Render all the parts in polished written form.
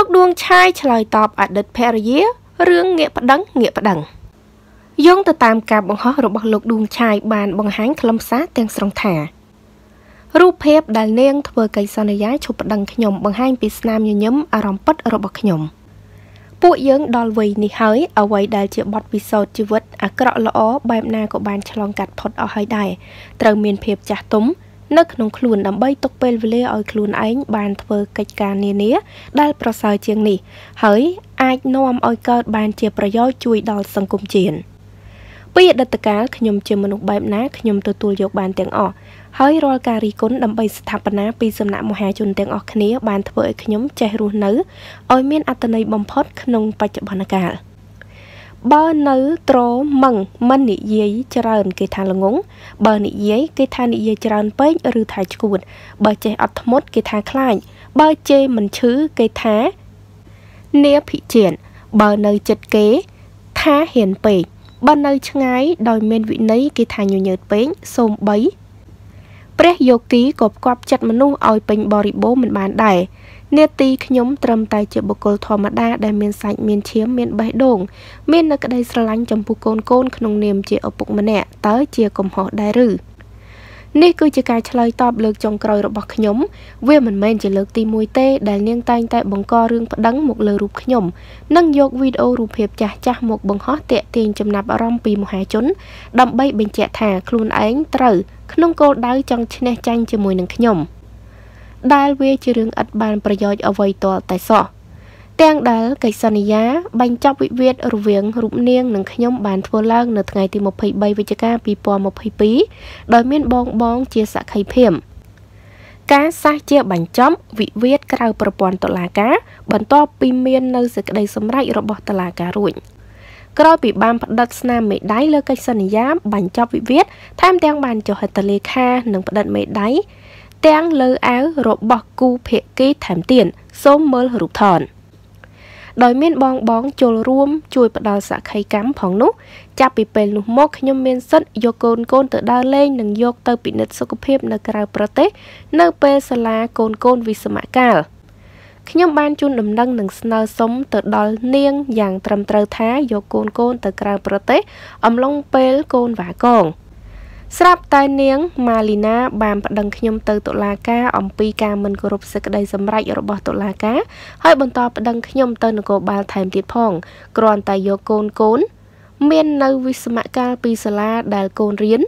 លោកดวงชายฉลอยตอบอัดเด็ดเพรเยเรื่องเงียบดังเงียบดังย่องตามการบังคับระบบลูกดวงชายบานบังหันคลำซาเตียงสรงแถรูปเพบดันเลี้ยงทเวไกซอนย้ายฉุบดังขยมบังหันปีสนามยืนยิ้มอารมณ์ปัดระบบขยมผู้เยืองดอลวีนิเฮยเอาไว้ได้เจ็บบอดปีโซจิวัตอากระล้อใบหน้ากับบานฉลองกัดทอดเอาให้ได้เติมเมียนเพบจ่าตุ้มนักนงคลุนดำใบตกเป็นเวลาออยคลุนไอ้บานทเวกิจการเนียเนี้ยได้ประสายเชียงนี่เฮ้ยไอ้น้อมออยเกิดบานเจียประย่อยจุยดอลสังคมเจียนปีดัตการขยมเจียมนุษย์ใบหน้าขยมตัวตัวยกบานเตียงออกเฮ้ยรอการรีก้นดำใบสถาปนาปีสำนักมหาชนเตียงออกเนี้ยบานทเวกขยมใจรู้เนื้อออยเมียนอัตนัยบอมพอดขนมปัจจุบันกาลเบอร์นื้อโตมังมันนิเยยเจริญกิธาลงงเบอร์นิเยยกิธานิเยยเจริญเป้งหรือถ่ายกูดเบอร์เจอัตมดกิธาคลายเบอร์เจมันชื้อกิธาเนื้อผิเจียนเบอร์นื้อจัดเก๋ท่าเห็นเป้งเบอร์นื้อช่างไงดอยเมนวิเนยกิธาอยู่เยอะเป้งสมใบเปรี้ยโยกีกบกวบจัดมนุษย์เอาเป็นบริโภคเหมือนบานได้เนตีขยมเติมไตเจ็บบุกโกลธรรมดาได้เมียนใสเมียนเชี่ยมเมียนใบดงเมียนนักได้สลังจำปุกโกนขนมเนียมเจียอปุกมะแหน่เต้เจียกลมห่อได้หรือนี่คือจะการเฉลยตอบเลือกจงกรอยระบบขยมเว้ยมันเมียนจะเลือกตีมวยเตะได้เนียงไตแต่บังกอเรื่องดังหมกเลือรูปขยมนั่งยกวิดีโอรูปเพียบจ่าจ่าหมกบังห่อเตะเตียงจำนับอารมณ์ปีมหาชนดำใบเบญจแถาคลุนไอ้เต้ขนมโกได้จังชนะจังจมวยหนึ่งขยมได้เวจิเรื่องอัดบานประโยชน์เอาไว้ต่อแต่สอแตงได้ไก่สัญญาบังจับวิเวทรูเวียงรูปเนียงหนังขยมบานทัวล่างในไงตีมภัยใบวิจการปีปอมภัยปีโดยเมียนบองบองเจียสะไข่เพียมการสร้างเจียบังจับวิเวทกระเอาประปอนตลาดกาบรรทอปีเมียนในศึกใดสำไรระบบตลาดการุญกรอยปีบานดัชนาเมได้เลิกไก่สัญญาบังจับวิเวทท่ามแตงบานจะหัตเลขาหนังประดับเมได้แตงเลือเอารบบอกกูเพกี้แถมเตียนส้มเมลรูปถอนโดยเมียนบองบ้องโจลร่วมช่วยประดาสะไข่กัมผ่องนุ๊กจับปีเป็นลูกมกขยมเมียนสัตโยโกนโกนเตอดาเล่นหนึ่งโยกเตอปิเนตสกุเพบนกราประเทศนเปสลาโกนโกนวิสมากาลขยมบ้านจุนดำดังหนึ่งสนาสมเตอดาเนียงอย่างตรำเตอท้าโยโกนโกนเตอกราประเทศอมลงเปลโกนหวากองสลับตายเนียงมาลีนาบานประดังขยมเตอตุลากาอมปีกามันกรุบศึกใดสำไรระบบตุลากาให้บรรทอประดังขยมเตอนโกบาลไทม์ติดพองกรอนตายโยโกนโกนเมียนในวิสมกาปีสลาดาลโกนเรียน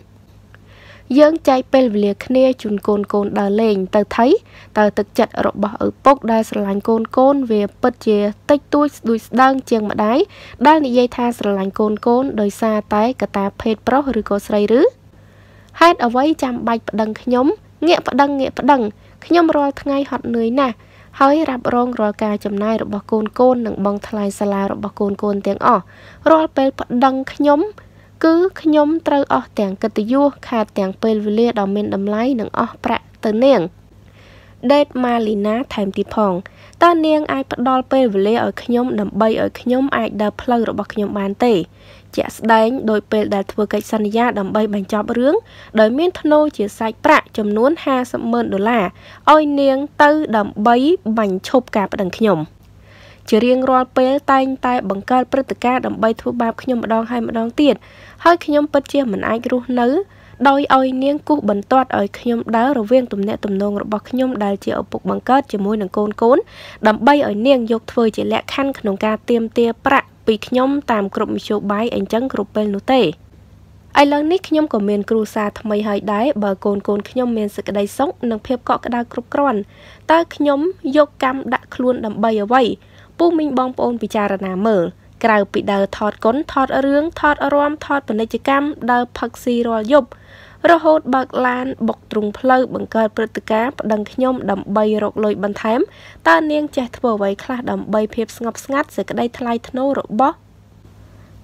ยืงใจเป็นเวลียคเนจุนโกนโกนดาเลงเตอไทยเตอตึกจัดระบบอุปกได้สลังโกนโกนเวปเจติดตุยดุยดังเจียงมาได้ได้ในยัยทาสลังโกนโกนโดยซาไตกตาเพศเพราะหรือโกไซหรือให้เอาไว้จำใบประดังขยมเงียบประดังเงียบประดังขยมรอทั้งไงหอดเหนื่อยน่ะให้รับรองรอการจำนายรบกวนโกนหนังบองทลายสลารบกวนโกนเตียงออกรอเป็นประดังขยมคือขยมเตอออกเตียงกติยัวขาดเตียงเป็นวิเล่ดอมเมนดำไล่หนังออกประเตเนียงเดดมาลีนาไทม์ติพองตอนเนียงไอประดอลเป็นวิเล่อขยมดำใบอขยมไอดาเพลรบขยมบานเตจะแสดงโดยเป็นดัชนีสัญญาดำใบบรรจับเรื่องโดยเมียนทโนจะใส่ประจำนวน$50,000อ้อยเนียงเตอดำใบบรรจบกับดังขยมจะเรียงรอเปลตันแต่บังเกิดปฏิการดำใบทั่วบาปขยมมาดองให้มาดองเตียดให้ขยมปัจเจียมันไอรู้เนื้อโดยอ้อยเนียงกู้บรรทัดอ้อยขยมดาวระเวียงตุ่มเนตตุ่มนงระบบขยมดาวเจียวปกบังเกิดจะมวยหนังโกนโกนดำใบอ้อยเนียงยกเทยจะแลกขั้นขนมกาเตรียมเตียประปีขยมตามกลุ่มโชว์ใบเอ็นจังกลุ่มเป็นลูเต้ไอ้เรื่องนี้ขยมกับเมียนครูซาทำไมหายได้เบอร์โกนโกนขยมเมียนสึกได้สองหนังเพียบเกาะกระดากรุบกร่อนตาขยมโยกกำดักคลุนดำใบเอาไว้ผู้มิงบองปนพิจารณาเมื่อกล่าวปิดดาวถอดก้นถอดเรื่องถอดอารมณ์ถอดปัญจิกรรมดาวพักซีรอยบระหดบักลานบกตรงเพลย์บังเกิดปฏิกาดังขยมดำใบรกลอยบันเทมตาเนียงจะทว่าไว้คลาดำใบเพียบสงบสงัดเสกได้ทลายทโนรบ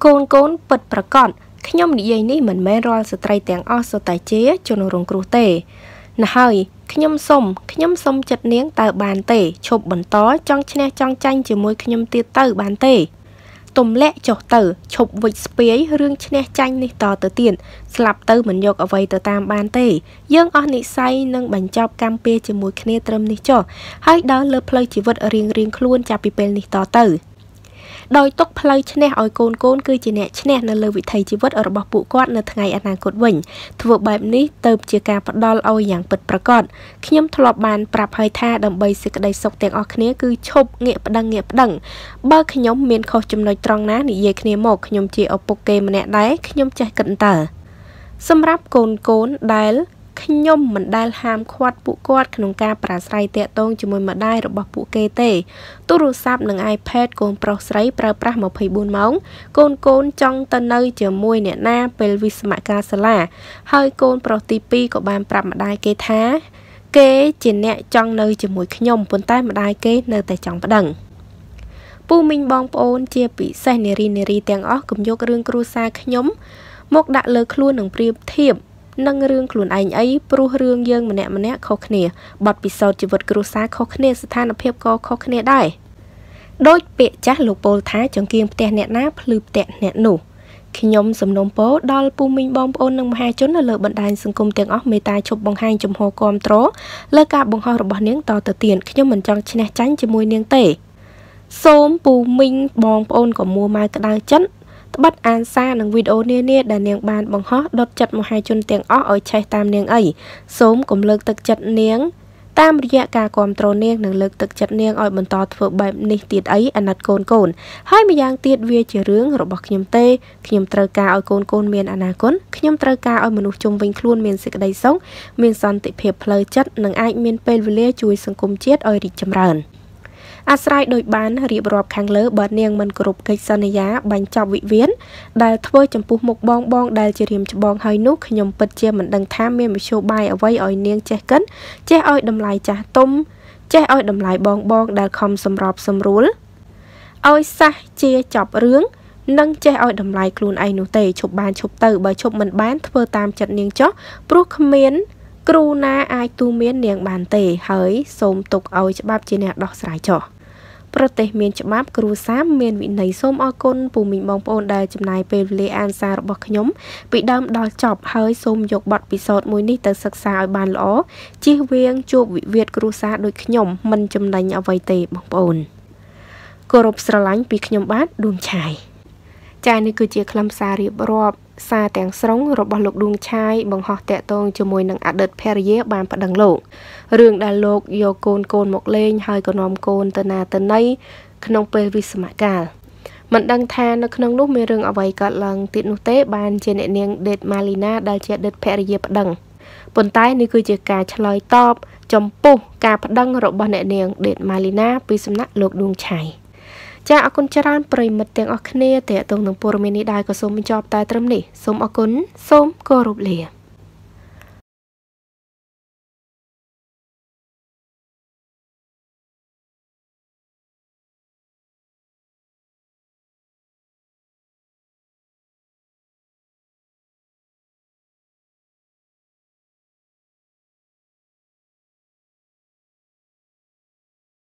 โกนโกนปิดประกอบขยมดิเยนี่เหมือนแม่รอสไตรแตงอสไตเจจนรงกรูเตนะเฮยขยมสมจัดเนียงตาบานเตชบบนต้อจ้องชนะจ้องจังจมวยขยมตีเตาบานเต ตุ่มเละจเต๋อฉบวิสเปียเรื่องชนะใจในต่อเต๋อเตียนสลับเต๋อเหมือนยกเอาไว้เต๋อตามบานเตยยังอ่อนนิสัยนั่งบังจอบกำเปจมูกเนตรมนิจ่อให้ดาวเลือเพลย์ชีวิตเรียงเรียงคล้วนจากปีเป็นในต่อเต๋อโดยตกเพลย์ชนะออยโกนโกนคือชนะชนะในเลยวิถีชีวิตอรบปุกอดในทางอนาคตวิ่งถือแบบนี้เติมเจียการดอลเอาอย่างเปิดประกอบขย่มทลบบานปรับให้ท่าดำใบสิกได้สกแต่งออกเนี้ยคือชบเงียบดังเงียบดังเบอร์ขย่มเมียนเขาจำนวนตรองนะนี่เยกเนี้ยหมกขย่มเจียเอาโปเกมเนี่ยได้ขย่มใจกันเตอสำหรับโกนโกนได้ขยมมันได้ห้ามควดปุกอดขนมกาปราศรัยเตะตรงจมูกมาได้ระบบปุเกเตตุรุซับหนังไอแพดโกนปราศรัยปราประมาพยบุญม้องโกนโกนจ้องตะเนยจมูกเนี่ยหน้าเป็นวิสมกาสลาเฮยโกนปราตีปีกับบานปรับมาได้เกท้าเกเจนเนี่ยจ้องเนยจมูกขยมปนใต้มาได้เกเนยแต่จ้องประดังปูมิงบองโอนเจียปีใส่เนรีเตียงอ้อกุมยกเรื่องครูซาขยมมกดะเลือกคล้วนหนังเปรียบเทียบนั่งเรื่องกลุ่นไอ้ไอ้ปลุกเรื่องเยื่อมันเนี่ยเขาเนียบัดปิศาจจิตวิทย์กรุษาเขาเนียสถานเพียบก็เขาเนียได้โดยเปะจ้าหลวงโพธิ์ท้ายจังเกียมแต่เนี่ยน้าพลืบแต่เนี่ยหนูขยมสำนมโพดอลปูมิงบองโอนนำหายจนเลือดบันดาลสังคมเตียงออกเมตาชบบองหายจมหัวกอมโตรเลิกกาบองหอยรบบเนียงต่อเตียนขยมเหมือนจังชนะจันจมวยเนียงเตะโสมปูมิงบองโอนกับมัวมากระดาจันบัดอ่านซาหนังวิดีโอเนี่ยได้เนียงบานบังฮอดดจัดมหาชนเตียงอ้อเอาใช้ตามเนียงไอ้สมกลมเลิกตึกจัดเนียงตามระยะการความโตเนียงหนังเลิกตึกจัดเนียงอ้อยบรรทอดเฟื่อใบนิติดไอ้อนัดโกนให้มายังติดเวียเจริญระบบขยมเตะขยมตระกาอ้อยโกนเมียนอนาคตขยมตระกาอ้อยมนุษย์ชมวิญคล้วนเมียนสิกได้ส่งเมียนสันติเพียบเพลจัดหนังไอ้เมียนเป็นวิเล่ช่วยสังคมเจ็ดอ้อยริจำเริญอาศัยโดยบ้านเรียบรอบคังเลือบเนียงมันกรุบกิจนิยาบัญจวิเวียนได้ทว่าจำปูหมกบองได้เจริญจบองหอยนุขยมเปิดเจียมันดังท้าเมียมโชบายเอาไว้อ้อยเนียงแจกันแจอ้อยดำลายจ่าต้มแจอ้อยดำลายบองได้คอมสำรอบสำรุลอ้อยซะเจียจับเรื่องนั่งแจอ้อยดำลายกลูนไอหนูเตยชบบานชบเตยใบชบมันบ้านทว่าตามจัดเนียงจ๊อปลุกเมียนกรูนาไอตูเมียนเนียงบานเตยเฮ้ยสมตกอ้อยฉบับเจเนดอกสายจ่อประเทศเมียนจมาบกรูซามเมียนวินัยส้มออกนปูมิงบองโอนได้จำนายเป็นเลอันซาบกขยมปีดำดอกจอบเฮยส้มยกบอดปีสดมวยนี่แต่ศึกษาบานล้อจีเวียงจูบวิเวียดกรูซาโดยขยมมันจำนายเอาไว้เตะบองโอนกรบสลังปีขยมบ้านดวงชายใจในกุเจียคลำซาเรียบรอบซาแต่งสรงรบบอลดวงชายบังหอกแตะตรงจมวยนังอัดเดิดเพรเยบานประดังโลกเรื่องดาโลกโยโกนหมกเล่งหอยกนอมโกนตนาตนในขนมเปรวิสมกาลมันดังแทนขนมลูกเมเรื่องเอาไว้กัดลังติดนุเตบานเจเนเนียงเด็ดมาลีนาได้เจเด็ดเพรเยประดังปนใต้นี่คือเจกาชลอยตอบจมปุกกาประดังรบบอลเนเนียงเด็ดมาลีนาปีสำนักโลกดวงชายจะเอาคนจราปริมัดเตียงออกเนเตะตรงหนังปูรเมนิได้ก็สมจอบตายตรมนี่สมอกุนสมกรุบเลีย